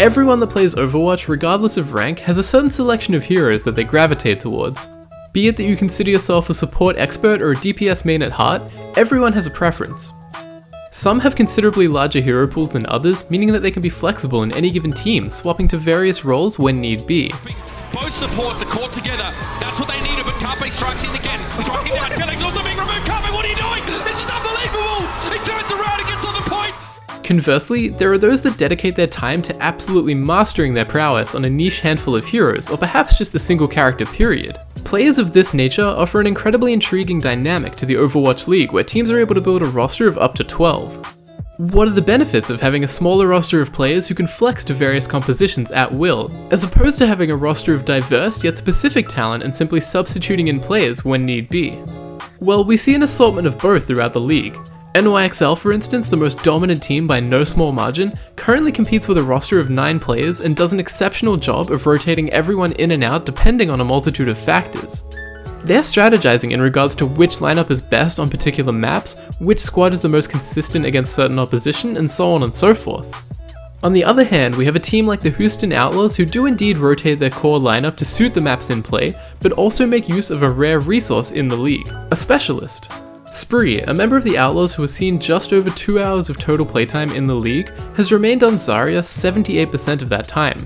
Everyone that plays Overwatch, regardless of rank, has a certain selection of heroes that they gravitate towards. Be it that you consider yourself a support expert or a DPS main at heart, everyone has a preference. Some have considerably larger hero pools than others, meaning that they can be flexible in any given team, swapping to various roles when need be. Both supports are caught together. That's what they needed, but Carpe strikes in again. Striking down, Kellex also being removed. Carpe, what are you doing? This is unbelievable! He turns around and gets on the point! Conversely, there are those that dedicate their time to absolutely mastering their prowess on a niche handful of heroes, or perhaps just a single character period. Players of this nature offer an incredibly intriguing dynamic to the Overwatch League, where teams are able to build a roster of up to 12. What are the benefits of having a smaller roster of players who can flex to various compositions at will, as opposed to having a roster of diverse yet specific talent and simply substituting in players when need be? Well, we see an assortment of both throughout the league. NYXL, for instance, the most dominant team by no small margin, currently competes with a roster of 9 players and does an exceptional job of rotating everyone in and out depending on a multitude of factors. They're strategizing in regards to which lineup is best on particular maps, which squad is the most consistent against certain opposition, and so on and so forth. On the other hand, we have a team like the Houston Outlaws who do indeed rotate their core lineup to suit the maps in play, but also make use of a rare resource in the league, a specialist. Spree, a member of the Outlaws who has seen just over 2 hours of total playtime in the league, has remained on Zarya 78% of that time.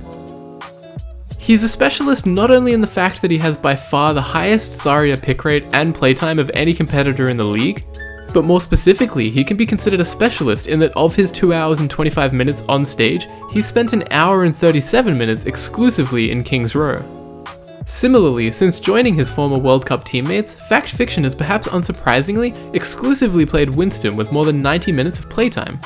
He's a specialist not only in the fact that he has by far the highest Zarya pick rate and playtime of any competitor in the league, but more specifically, he can be considered a specialist in that of his 2 hours and 25 minutes on stage, he spent an hour and 37 minutes exclusively in King's Row. Similarly, since joining his former World Cup teammates, Fact Fiction has perhaps unsurprisingly exclusively played Winston with more than 90 minutes of playtime.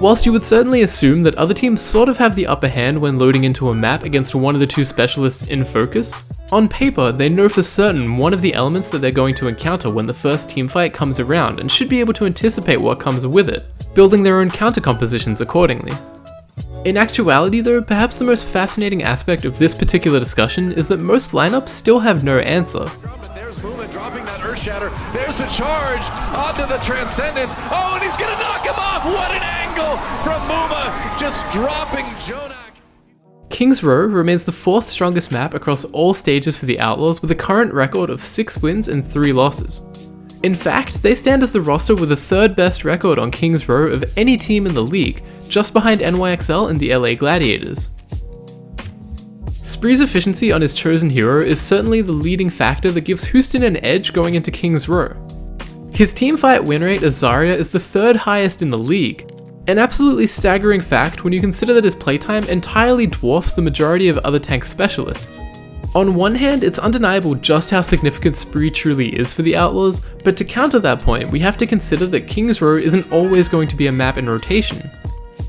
Whilst you would certainly assume that other teams sort of have the upper hand when loading into a map against one of the 2 specialists in focus, on paper they know for certain one of the elements that they're going to encounter when the first teamfight comes around and should be able to anticipate what comes with it, building their own counter compositions accordingly. In actuality though, perhaps the most fascinating aspect of this particular discussion is that most lineups still have no answer. There's Moomin dropping that earth shatter. There's a charge onto the transcendence. Oh, and he's gonna knock him off! What an angle from Mooma, just dropping Jonak. King's Row remains the 4th strongest map across all stages for the Outlaws with a current record of 6 wins and 3 losses. In fact, they stand as the roster with the 3rd best record on King's Row of any team in the league, just behind NYXL and the LA Gladiators. Spree's efficiency on his chosen hero is certainly the leading factor that gives Houston an edge going into King's Row. His teamfight win rate as Zarya is the 3rd highest in the league, an absolutely staggering fact when you consider that his playtime entirely dwarfs the majority of other tank specialists. On one hand, it's undeniable just how significant Spree truly is for the Outlaws, but to counter that point, we have to consider that King's Row isn't always going to be a map in rotation.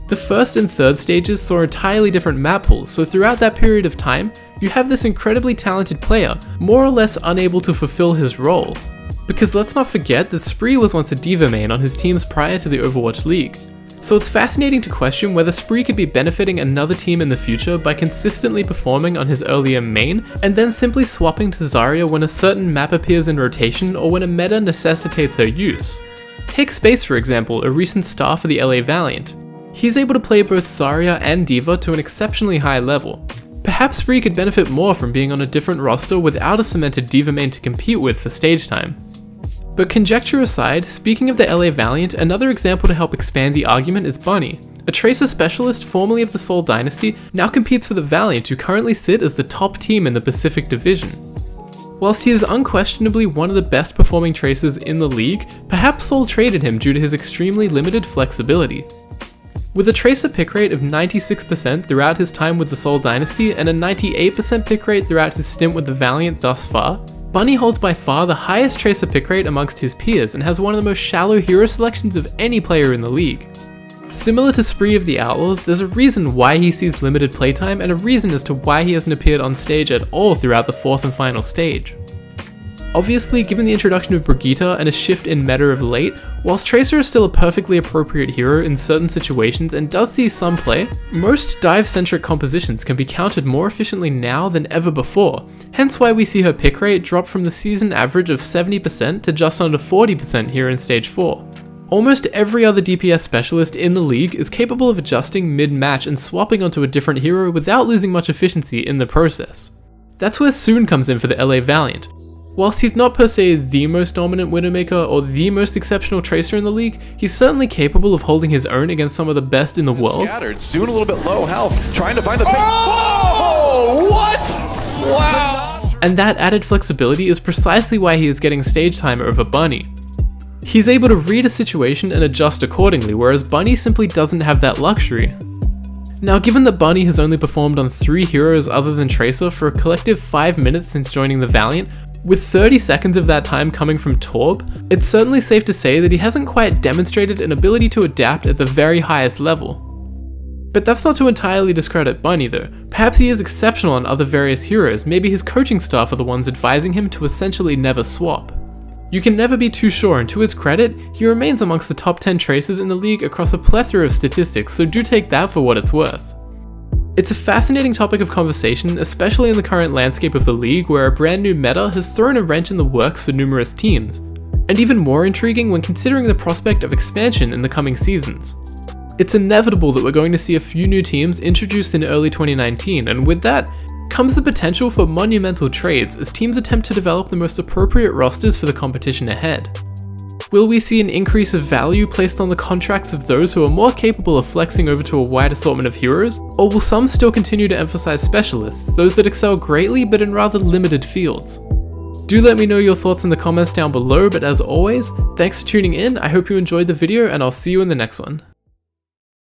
The 1st and 3rd stages saw entirely different map pools, so throughout that period of time, you have this incredibly talented player, more or less unable to fulfill his role. Because let's not forget that Spree was once a D.Va main on his teams prior to the Overwatch League. So it's fascinating to question whether Spree could be benefiting another team in the future by consistently performing on his earlier main, and then simply swapping to Zarya when a certain map appears in rotation or when a meta necessitates her use. Take Space for example, a recent star for the LA Valiant. He's able to play both Zarya and D.Va to an exceptionally high level. Perhaps Spree could benefit more from being on a different roster without a cemented D.Va main to compete with for stage time. But conjecture aside, speaking of the LA Valiant, another example to help expand the argument is Bunny. A Tracer specialist formerly of the Seoul Dynasty, now competes for the Valiant who currently sit as the top team in the Pacific Division. Whilst he is unquestionably one of the best performing Tracers in the league, perhaps Seoul traded him due to his extremely limited flexibility. With a Tracer pick rate of 96% throughout his time with the Seoul Dynasty and a 98% pick rate throughout his stint with the Valiant thus far, Bunny holds by far the highest Tracer pick rate amongst his peers and has one of the most shallow hero selections of any player in the league. Similar to Spree of the Outlaws, there's a reason why he sees limited playtime and a reason as to why he hasn't appeared on stage at all throughout the 4th and final stage. Obviously, given the introduction of Brigitte and a shift in meta of late, whilst Tracer is still a perfectly appropriate hero in certain situations and does see some play, most dive-centric compositions can be countered more efficiently now than ever before, hence why we see her pick rate drop from the season average of 70% to just under 40% here in stage 4. Almost every other DPS specialist in the league is capable of adjusting mid-match and swapping onto a different hero without losing much efficiency in the process. That's where Soon comes in for the LA Valiant. Whilst he's not per se the most dominant Widowmaker or the most exceptional Tracer in the league, he's certainly capable of holding his own against some of the best in the world. Scattered. Soon a little bit low health, trying to find the pick. Oh! What? Wow! And that added flexibility is precisely why he is getting stage time over Bunny. He's able to read a situation and adjust accordingly, whereas Bunny simply doesn't have that luxury. Now, given that Bunny has only performed on 3 heroes other than Tracer for a collective 5 minutes since joining the Valiant, with 30 seconds of that time coming from Torb, it's certainly safe to say that he hasn't quite demonstrated an ability to adapt at the very highest level. But that's not to entirely discredit Bunny though. Perhaps he is exceptional on other various heroes, maybe his coaching staff are the ones advising him to essentially never swap. You can never be too sure, and to his credit, he remains amongst the top 10 Tracers in the league across a plethora of statistics, so do take that for what it's worth. It's a fascinating topic of conversation, especially in the current landscape of the league where a brand new meta has thrown a wrench in the works for numerous teams, and even more intriguing when considering the prospect of expansion in the coming seasons. It's inevitable that we're going to see a few new teams introduced in early 2019, and with that, comes the potential for monumental trades as teams attempt to develop the most appropriate rosters for the competition ahead. Will we see an increase of value placed on the contracts of those who are more capable of flexing over to a wide assortment of heroes, or will some still continue to emphasize specialists, those that excel greatly but in rather limited fields? Do let me know your thoughts in the comments down below, but as always, thanks for tuning in, I hope you enjoyed the video, and I'll see you in the next one.